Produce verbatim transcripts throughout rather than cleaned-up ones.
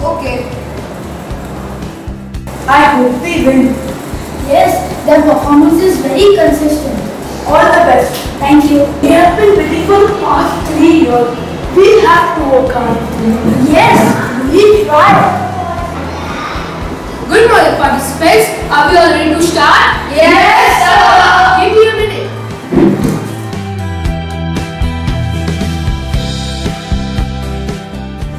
Okay. I hope we win. Yes, their performance is very consistent. All the best. Thank you. We have been waiting for the past three years. We have to work on it. Yes, we try. Good morning, participants. Are we all ready to start? Yes, sir. Give me a minute.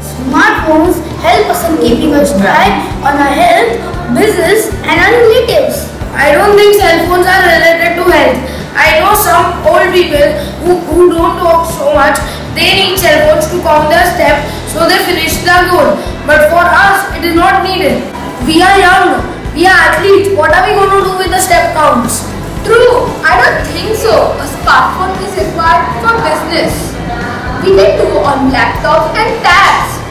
Smartphones help us in keeping a track on our health, business, and our relatives. I don't think cell phones are related to health. I know some old people who, who don't talk so much. They need cell phones to count their steps, so they finish their goal. But for us, it is not needed. We are young, we are athletes. What are we going to do with the step counts? True, I don't think so. A smartphone is required for business. We can do on laptops and tabs.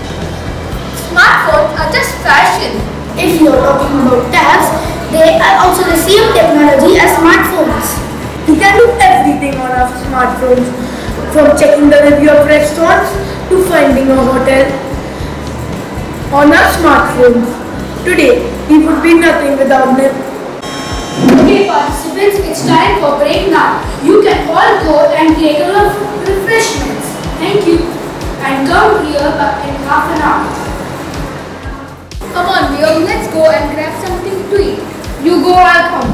Smartphones are just fashion. If you are talking about tabs, they are also the same technology as smartphones. We can do everything on our smartphones, from checking the review of restaurants to finding a hotel on our smartphones. Today, we would be nothing without them. Okay participants, it's time for break now. You can all go and take a lot of refreshments. Thank you. And come here back in half an hour. Come on dear, let's go and grab something to eat. You go, I'll come.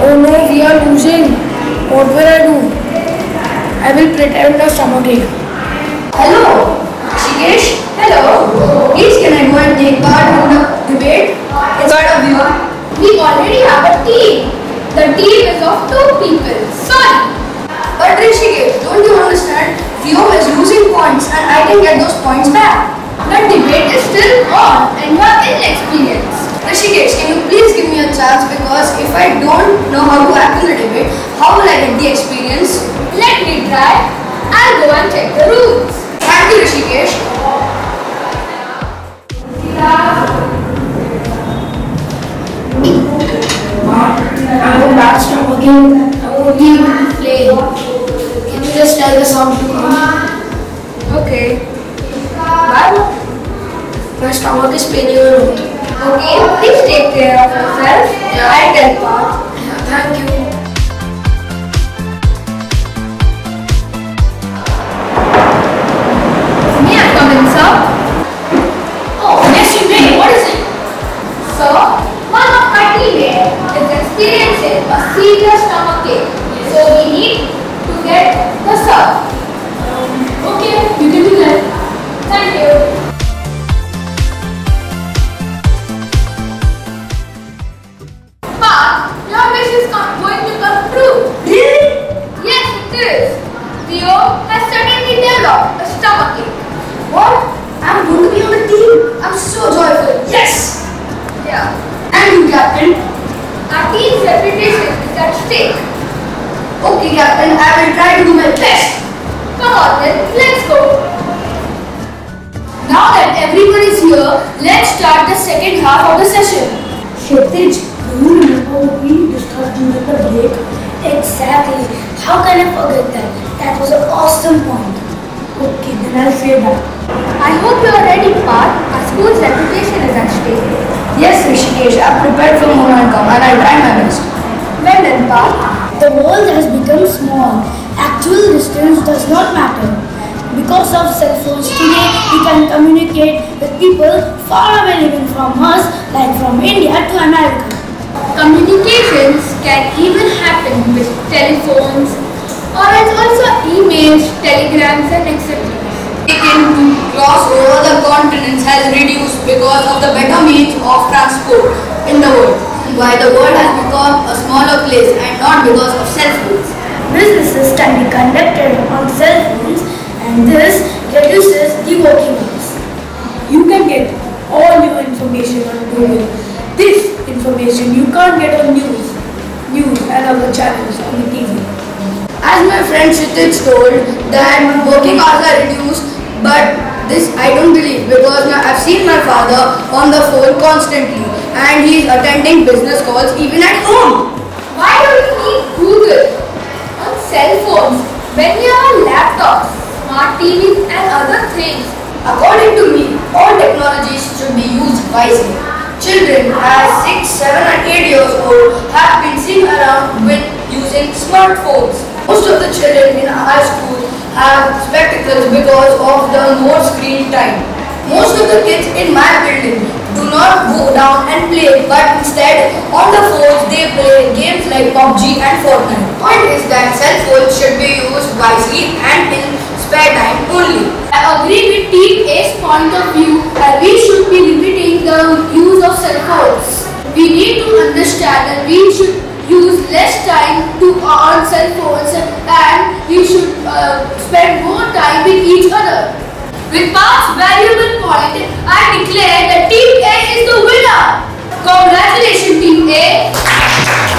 Oh no, we are losing. What will I do? I will pretend a stomachache. Hello. Kshitij, hello. Please can I go and take part in the debate? Yes. Part of you. We already have a team. The team is of two people. Sorry. But Kshitij, don't you understand? Vyom is losing points and I can get those points back. The debate is still on and you are inexperienced. Kshitij, can you please give me a chance, because if I don't know how to act in a debate, how will I get the experience? Let me try. I'll go and check the rules. Thank you, Kshitij. I'm a backstop again. I won't be able to play. Can you just tell the song to come? Okay. But my stomach is paining a lot. Okay, please take care of yourself. Yeah. I'll help out. Yeah, thank you. T V wisely. Children as six, seven and eight years old have been seen around with using smartphones. Most of the children in high school have spectacles because of the more screen time. Most of the kids in my building do not go down and play, but instead on the phones they play games like P U B G and Fortnite. The point is that cell phones should be used wisely and in spare time only. I agree with Team A's point of view that we should be limiting the use of cell phones. We need to understand that we should use less time to on cell phones and we should uh, spend more time with each other. With Parth's valuable point, I declare that Team A is the winner. Congratulations, Team A!